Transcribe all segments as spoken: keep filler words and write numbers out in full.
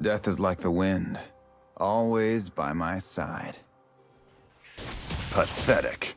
Death is like the wind, always by my side. Pathetic.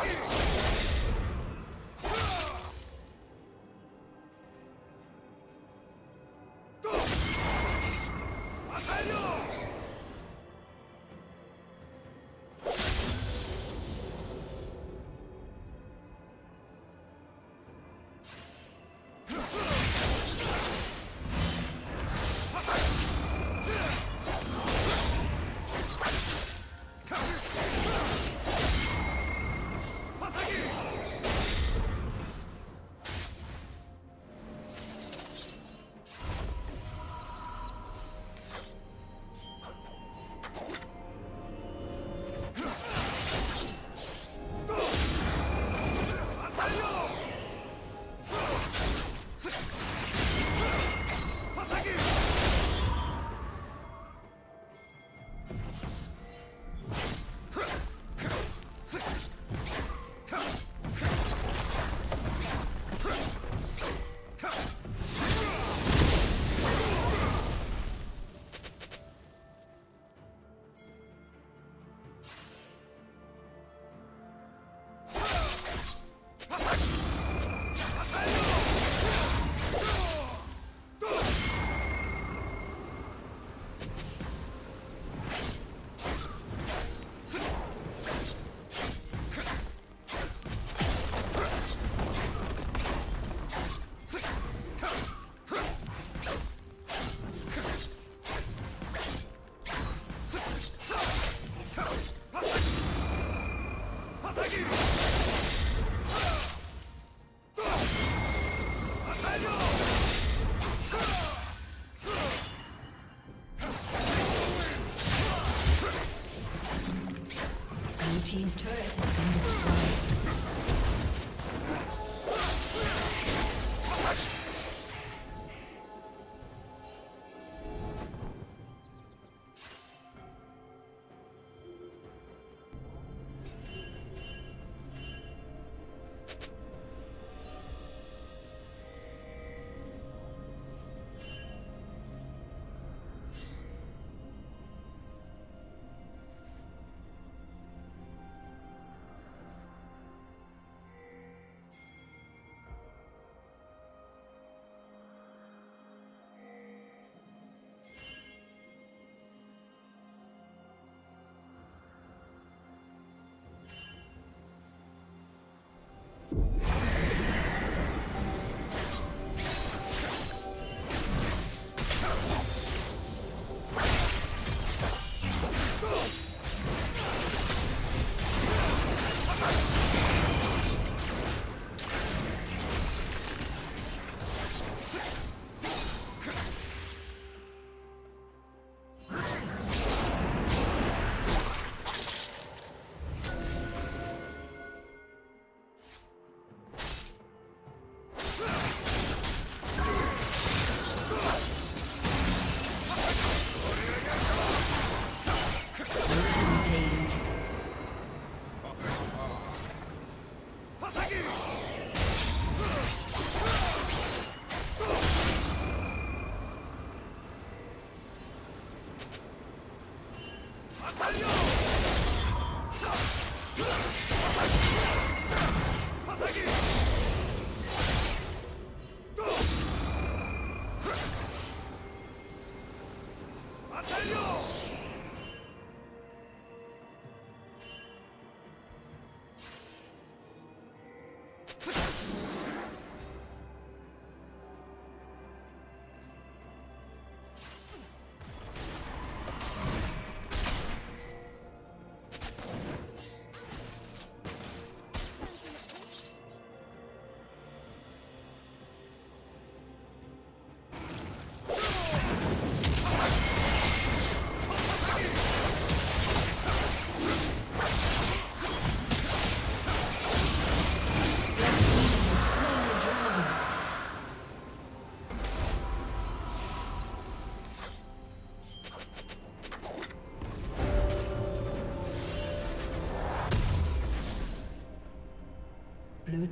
Team's turret has been Blue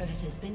turret has been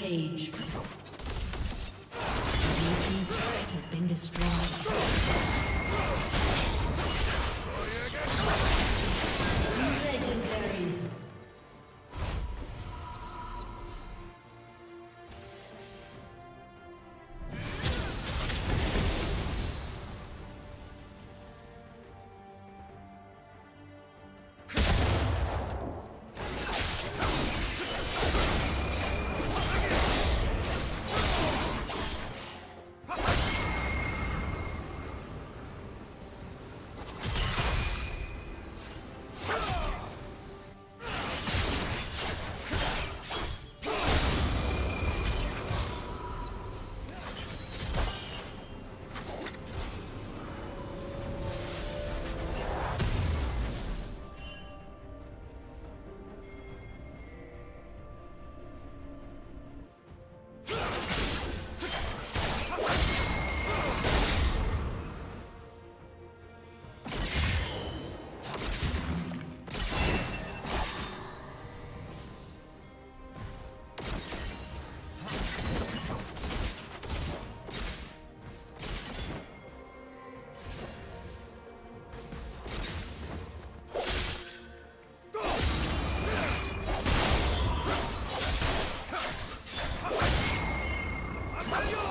Page. The team's turret has been destroyed. Legendary. Let's go!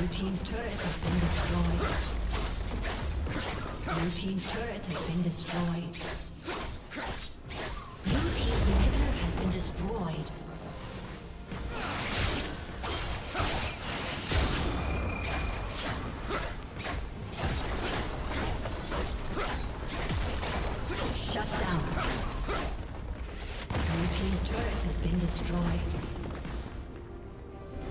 Blue team's turret has been destroyed. Blue team's turret has been destroyed. Blue team's inhibitor has been destroyed. Blue